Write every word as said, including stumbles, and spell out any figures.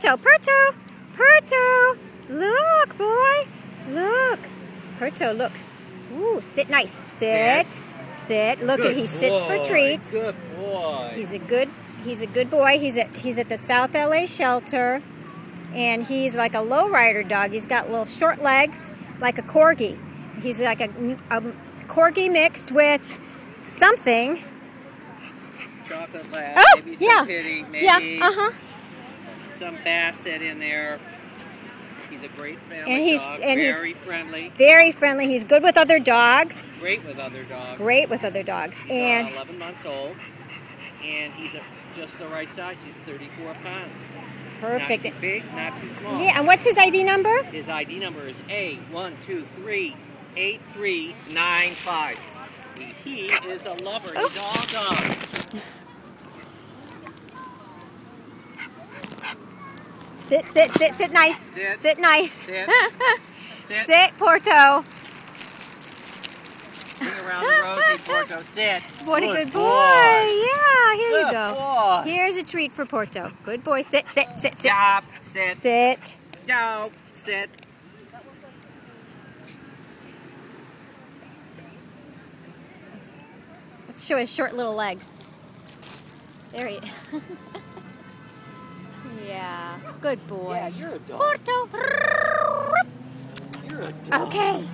Perto, Perto, Perto. Look, boy, look. Perto, look. Ooh, sit nice. Sit, sit. Look, good he sits boy. for treats. Good boy. He's a good, he's a good boy. He's at, he's at the South L A shelter, and he's like a lowrider dog. He's got little short legs, like a corgi. He's like a, a corgi mixed with something. Chocolate lab, oh, maybe yeah. some pitty, maybe yeah, uh-huh. some basset in there. He's a great family and he's, dog, and very he's friendly. Very friendly. He's good with other dogs. Great with other dogs. Great with other dogs. He's and uh, eleven months old, and he's a, just the right size. He's thirty-four pounds. Perfect. Not too big, not too small. Yeah, and what's his I D number? His I D number is A one two three eight three nine five. He is a lover. Oh. He's all gone. Sit, sit, sit, sit nice. Sit, sit nice. Sit. sit. sit, Perto. Sing around the rosy, Perto. Sit. What a good boy. Yeah, here you go. Here's a treat for Perto. Good boy. Sit, sit, sit, sit. Stop. Sit. Sit. No. Sit. Let's show his short little legs. There he is. Yeah, good boy. Yeah, you're a dog. Perto. You're a dog. Okay.